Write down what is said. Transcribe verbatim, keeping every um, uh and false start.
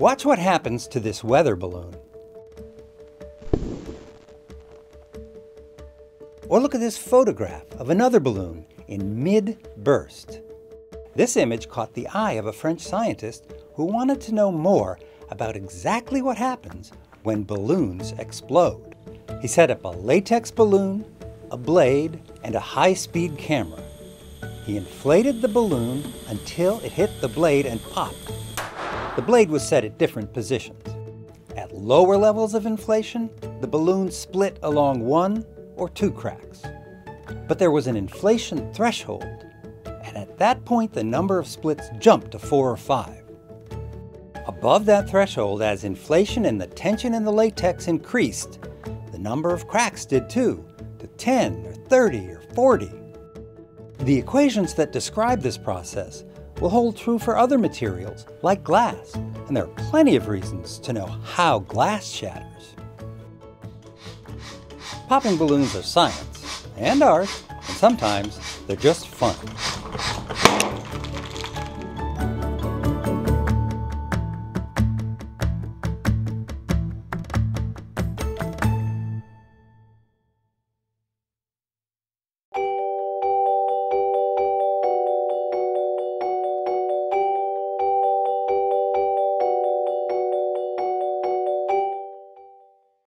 Watch what happens to this weather balloon. Or look at this photograph of another balloon in mid-burst. This image caught the eye of a French scientist who wanted to know more about exactly what happens when balloons explode. He set up a latex balloon, a blade, and a high-speed camera. He inflated the balloon until it hit the blade and popped. The blade was set at different positions. At lower levels of inflation, the balloon split along one or two cracks. But there was an inflation threshold, and at that point the number of splits jumped to four or five. Above that threshold, as inflation and the tension in the latex increased, the number of cracks did too, to ten or thirty or forty. The equations that describe this process will hold true for other materials, like glass, and there are plenty of reasons to know how glass shatters. Popping balloons are science and art, and sometimes they're just fun.